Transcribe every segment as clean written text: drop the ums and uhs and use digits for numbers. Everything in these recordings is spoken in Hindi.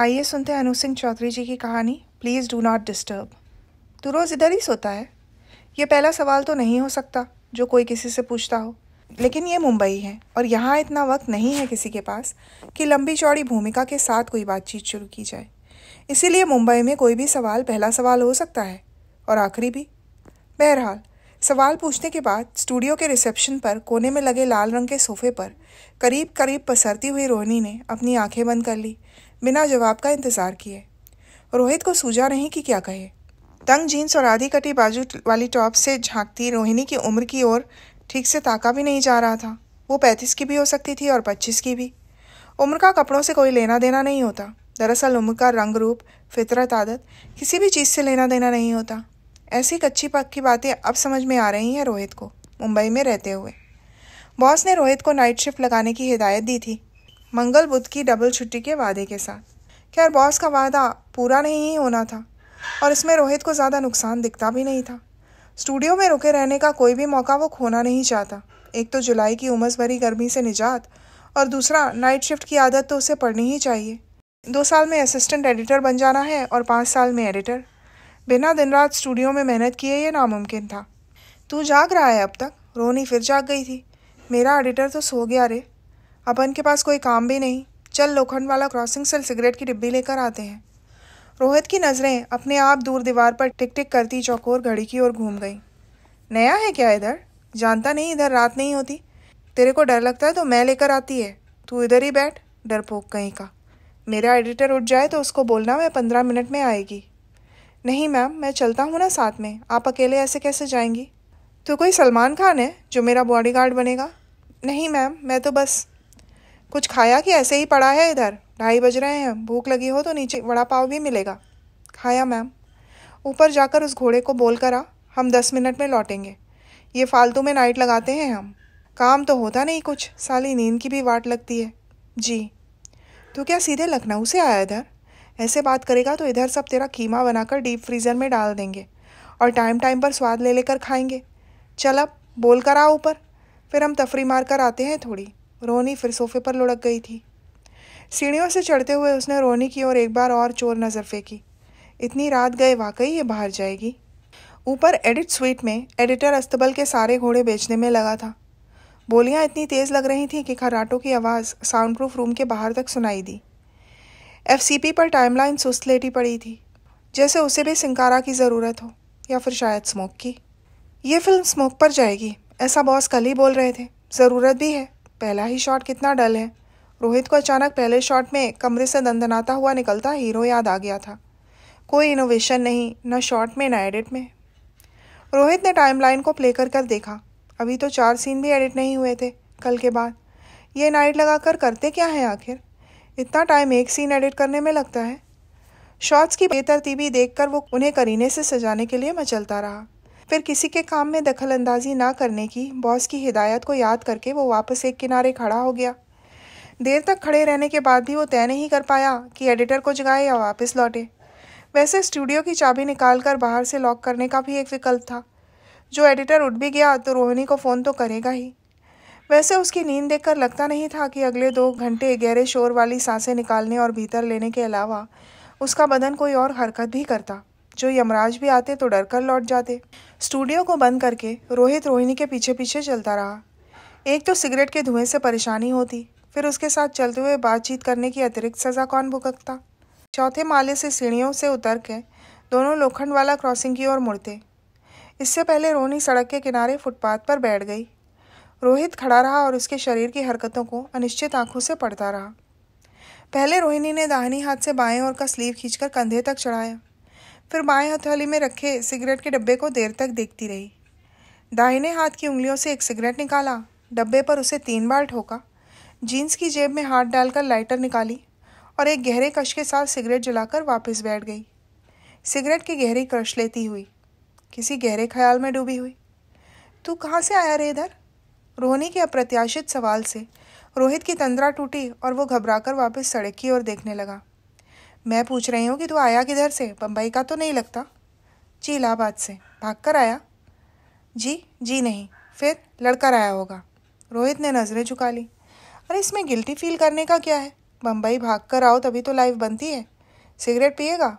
आइए सुनते हैं अनु सिंह चौधरी जी की कहानी प्लीज़ डू नॉट डिस्टर्ब। तू रोज़ इधर ही सोता है, ये पहला सवाल तो नहीं हो सकता जो कोई किसी से पूछता हो। लेकिन ये मुंबई है और यहाँ इतना वक्त नहीं है किसी के पास कि लंबी चौड़ी भूमिका के साथ कोई बातचीत शुरू की जाए। इसीलिए मुंबई में कोई भी सवाल पहला सवाल हो सकता है और आखिरी भी। बहरहाल, सवाल पूछने के बाद स्टूडियो के रिसेप्शन पर कोने में लगे लाल रंग के सोफे पर करीब करीब पसरती हुई रोहिणी ने अपनी आंखें बंद कर ली, बिना जवाब का इंतज़ार किए। रोहित को सूझा नहीं कि क्या कहे। तंग जीन्स और आधी कटी बाजू वाली टॉप से झांकती रोहिणी की उम्र की ओर ठीक से ताका भी नहीं जा रहा था। वो 35 की भी हो सकती थी और 25 की भी। उम्र का कपड़ों से कोई लेना देना नहीं होता। दरअसल उम्र का रंग रूप, फितरत, आदत किसी भी चीज़ से लेना देना नहीं होता। ऐसी कच्ची पक्की बातें अब समझ में आ रही हैं रोहित को मुंबई में रहते हुए। बॉस ने रोहित को नाइट शिफ्ट लगाने की हिदायत दी थी, मंगल बुध की डबल छुट्टी के वादे के साथ। खैर, बॉस का वादा पूरा नहीं होना था और इसमें रोहित को ज़्यादा नुकसान दिखता भी नहीं था। स्टूडियो में रुके रहने का कोई भी मौका वो खोना नहीं चाहता। एक तो जुलाई की उमस भरी गर्मी से निजात और दूसरा नाइट शिफ्ट की आदत तो उसे पड़नी ही चाहिए। 2 साल में असिस्टेंट एडिटर बन जाना है और 5 साल में एडिटर। बिना दिन रात स्टूडियो में मेहनत किए ये नामुमकिन था। तू जाग रहा है अब तक? रोनी फिर जाग गई थी। मेरा एडिटर तो सो गया रे, अपन के पास कोई काम भी नहीं। चल लोखंड वाला क्रॉसिंग से सिगरेट की डिब्बी लेकर आते हैं। रोहित की नज़रें अपने आप दूर दीवार पर टिक टिक करती चौकोर घड़ी की ओर घूम गई। नया है क्या इधर? जानता नहीं इधर रात नहीं होती। तेरे को डर लगता है तो मैं लेकर आती है, तू इधर ही बैठ। डरपोक कहीं का। मेरा एडिटर उठ जाए तो उसको बोलना मैं 15 मिनट में आएगी। नहीं मैम, मैं चलता हूँ ना साथ में, आप अकेले ऐसे कैसे जाएंगी? तू कोई सलमान खान है जो मेरा बॉडीगार्ड बनेगा? नहीं मैम, मैं तो बस कुछ खाया कि ऐसे ही पड़ा है इधर? 2:30 बज रहे हैं, भूख लगी हो तो नीचे वड़ा पाव भी मिलेगा। खाया मैम। ऊपर जाकर उस घोड़े को बोल कर आ, हम 10 मिनट में लौटेंगे। ये फालतू में नाइट लगाते हैं हम, काम तो होता नहीं कुछ, साली नींद की भी वाट लगती है। जी। तो क्या सीधे लखनऊ से आया इधर? ऐसे बात करेगा तो इधर सब तेरा कीमा बनाकर डीप फ्रीज़र में डाल देंगे और टाइम टाइम पर स्वाद ले लेकर खाएंगे। चल अब बोल कर आ ऊपर, फिर हम तफरी मार कर आते हैं थोड़ी। रोनी फिर सोफे पर लुढ़क गई थी। सीढ़ियों से चढ़ते हुए उसने रोनी की ओर एक बार और चोर नज़र फेंकी। इतनी रात गए, वाकई ये बाहर जाएगी। ऊपर एडिट स्वीट में एडिटर अस्तबल के सारे घोड़े बेचने में लगा था। बोलियां इतनी तेज़ लग रही थीं कि खर्राटों की आवाज़ साउंड प्रूफ रूम के बाहर तक सुनाई दी। FCP पर टाइमलाइन सुस्त लेटी पड़ी थी, जैसे उसे भी सिंकारा की ज़रूरत हो या फिर शायद स्मोक की। ये फिल्म स्मोक पर जाएगी, ऐसा बॉस कल ही बोल रहे थे। ज़रूरत भी है। पहला ही शॉट कितना डल है। रोहित को अचानक पहले शॉट में कमरे से दंदनाता हुआ निकलता हीरो याद आ गया था। कोई इनोवेशन नहीं, ना शॉट में ना एडिट में। रोहित ने टाइमलाइन को प्ले कर कर देखा। अभी तो 4 सीन भी एडिट नहीं हुए थे कल के बाद। ये नाइट लगाकर करते क्या है आखिर? इतना टाइम एक सीन एडिट करने में लगता है। शॉट्स की बेतरतीबी देखकर वो उन्हें करीने से सजाने के लिए मचलता रहा। फिर किसी के काम में दखलंदाजी ना करने की बॉस की हिदायत को याद करके वो वापस एक किनारे खड़ा हो गया। देर तक खड़े रहने के बाद भी वो तय नहीं कर पाया कि एडिटर को जगाए या वापस लौटे। वैसे स्टूडियो की चाबी निकालकर बाहर से लॉक करने का भी एक विकल्प था। जो एडिटर उठ भी गया तो रोहिणी को फ़ोन तो करेगा ही। वैसे उसकी नींद देखकर लगता नहीं था कि अगले 2 घंटे गहरे शोर वाली सांसें निकालने और भीतर लेने के अलावा उसका बदन कोई और हरकत भी करता। जो यमराज भी आते तो डर कर लौट जाते। स्टूडियो को बंद करके रोहित रोहिणी के पीछे पीछे चलता रहा। एक तो सिगरेट के धुएं से परेशानी होती, फिर उसके साथ चलते हुए बातचीत करने की अतिरिक्त सज़ा कौन भुगतता। 4थे माले से सीढ़ियों से उतर के दोनों लोखंड वाला क्रॉसिंग की ओर मुड़ते। इससे पहले रोहिणी सड़क के किनारे फुटपाथ पर बैठ गई। रोहित खड़ा रहा और उसके शरीर की हरकतों को अनिश्चित आंखों से पढ़ता रहा। पहले रोहिणी ने दाहिनी हाथ से बाएं ओर का स्लीव खींचकर कंधे तक चढ़ाया, फिर बाएं हथेली में रखे सिगरेट के डब्बे को देर तक देखती रही। दाहिने हाथ की उंगलियों से एक सिगरेट निकाला, डब्बे पर उसे 3 बार ठोका, जीन्स की जेब में हाथ डालकर लाइटर निकाली और एक गहरे कश के साथ सिगरेट जलाकर वापस बैठ गई। सिगरेट की गहरी कश लेती हुई, किसी गहरे ख्याल में डूबी हुई। तू कहाँ से आया रे इधर? रोहिणी के अप्रत्याशित सवाल से रोहित की तंद्रा टूटी और वो घबराकर वापस सड़क की ओर देखने लगा। मैं पूछ रही हूँ कि तू आया किधर से? बम्बई का तो नहीं लगता। जी, इलाहाबाद से भाग कर आया। जी? जी नहीं, फिर लड़कर आया होगा। रोहित ने नज़रें झुका ली। अरे, इसमें गिल्टी फील करने का क्या है? बम्बई भाग कर आओ तभी तो लाइफ बनती है। सिगरेट पिएगा?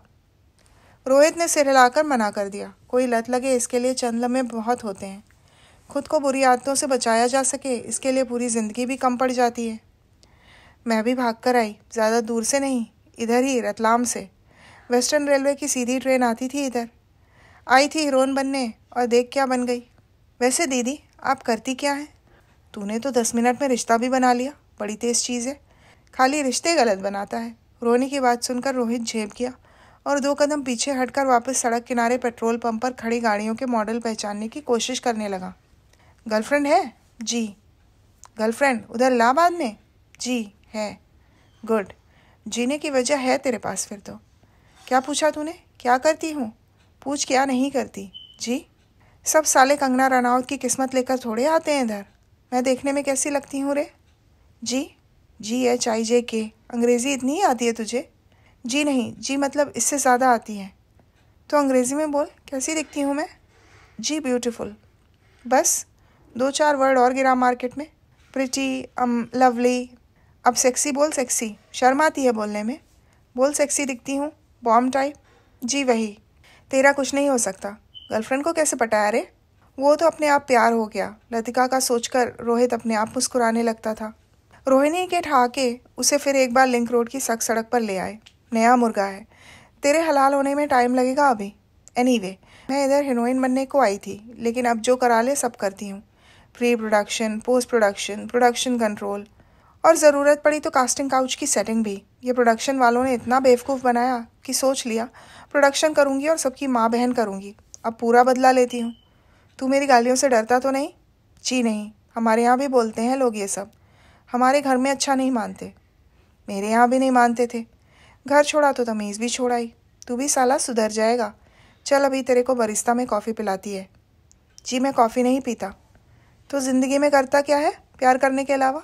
रोहित ने सिर हिलाकर मना कर दिया। कोई लत लगे इसके लिए चंद लम्हे बहुत होते हैं। खुद को बुरी आदतों से बचाया जा सके इसके लिए पूरी ज़िंदगी भी कम पड़ जाती है। मैं भी भाग कर आई, ज़्यादा दूर से नहीं, इधर ही रतलाम से। वेस्टर्न रेलवे की सीधी ट्रेन आती थी इधर। आई थी हीरोइन बनने और देख क्या बन गई। वैसे दीदी आप करती क्या है? तूने तो 10 मिनट में रिश्ता भी बना लिया, बड़ी तेज़ चीज़ है। खाली रिश्ते गलत बनाता है। रोने की बात सुनकर रोहित झेप गया और 2 कदम पीछे हटकर वापस सड़क किनारे पेट्रोल पंप पर खड़ी गाड़ियों के मॉडल पहचानने की कोशिश करने लगा। गर्लफ्रेंड है? जी। गर्लफ्रेंड उधर इलाहाबाद में? जी है। गुड, जीने की वजह है तेरे पास फिर तो। क्या पूछा तूने? क्या करती हूँ? पूछ क्या नहीं करती। जी, सब साले कंगना रनौत की किस्मत लेकर थोड़े आते हैं इधर। मैं देखने में कैसी लगती हूँ रे? जी, GHIJK। अंग्रेज़ी इतनी ही आती है तुझे? जी नहीं, जी मतलब इससे ज़्यादा आती है। तो अंग्रेज़ी में बोल, कैसी दिखती हूँ मैं? जी ब्यूटीफुल। बस 2-4 वर्ड और गिरा मार्केट में। Pretty, lovely. अब सेक्सी बोल। सेक्सी शर्म आती है बोलने में? बोल सेक्सी दिखती हूँ, बॉम्ब टाइप। जी वही। तेरा कुछ नहीं हो सकता। गर्लफ्रेंड को कैसे पटाया रे? वो तो अपने आप प्यार हो गया। लतिका का सोचकर रोहित अपने आप मुस्कुराने लगता था। रोहिणी के ठहाके उसे फिर एक बार लिंक रोड की सख्त सड़क पर ले आए। नया मुर्गा है, तेरे हलाल होने में टाइम लगेगा अभी। एनीवे, मैं इधर हीरोइन बनने को आई थी, लेकिन अब जो करा ले सब करती हूँ। Pre production, post production, production control, और ज़रूरत पड़ी तो कास्टिंग काउच की सेटिंग भी। ये प्रोडक्शन वालों ने इतना बेवकूफ़ बनाया कि सोच लिया प्रोडक्शन करूँगी और सबकी माँ बहन करूँगी। अब पूरा बदला लेती हूँ। तू मेरी गालियों से डरता तो नहीं? जी नहीं, हमारे यहाँ भी बोलते हैं लोग ये सब। हमारे घर में अच्छा नहीं मानते, मेरे यहाँ भी नहीं मानते थे। घर छोड़ा तो तमीज़ भी छोड़ाई। तू भी साला सुधर जाएगा। चल अभी तेरे को बरिस्ता में कॉफ़ी पिलाती है। जी मैं कॉफ़ी नहीं पीता। तो ज़िंदगी में करता क्या है प्यार करने के अलावा?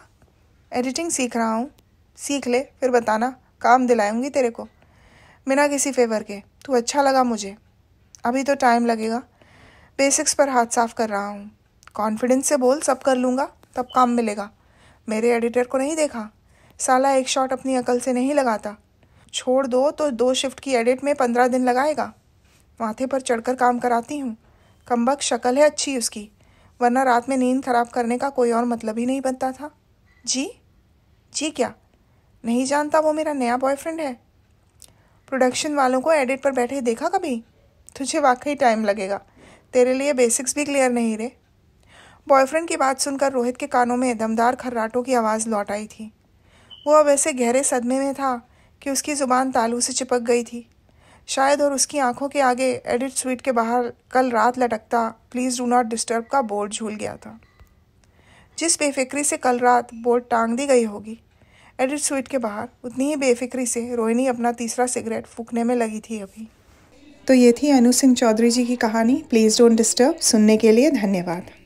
एडिटिंग सीख रहा हूँ। सीख ले फिर बताना, काम दिलाऊंगी तेरे को बिना किसी फेवर के। तू अच्छा लगा मुझे। अभी तो टाइम लगेगा, बेसिक्स पर हाथ साफ कर रहा हूँ। कॉन्फिडेंस से बोल, सब कर लूँगा तब काम मिलेगा। मेरे एडिटर को नहीं देखा? साला एक शॉट अपनी अकल से नहीं लगाता। छोड़ दो तो 2 शिफ्ट की एडिट में 15 दिन लगाएगा। माथे पर चढ़कर काम कराती हूँ। कमबख्त शक्ल है अच्छी उसकी, वरना रात में नींद खराब करने का कोई और मतलब ही नहीं बनता था। जी? जी क्या नहीं जानता? वो मेरा नया बॉयफ्रेंड है। प्रोडक्शन वालों को एडिट पर बैठे देखा कभी? तुझे वाकई टाइम लगेगा, तेरे लिए बेसिक्स भी क्लियर नहीं रे। बॉयफ्रेंड की बात सुनकर रोहित के कानों में दमदार खर्राटों की आवाज़ लौट आई थी। वो अब ऐसे गहरे सदमे में था कि उसकी ज़ुबान तालू से चिपक गई थी। शायद और उसकी आंखों के आगे एडिट स्वीट के बाहर कल रात लटकता प्लीज़ डू नॉट डिस्टर्ब का बोर्ड झूल गया था। जिस बेफिक्री से कल रात बोर्ड टांग दी गई होगी एडिट स्वीट के बाहर, उतनी ही बेफिक्री से रोहिणी अपना तीसरा सिगरेट फूकने में लगी थी अभी। तो ये थी अनु सिंह चौधरी जी की कहानी प्लीज़ डोंट डिस्टर्ब। सुनने के लिए धन्यवाद।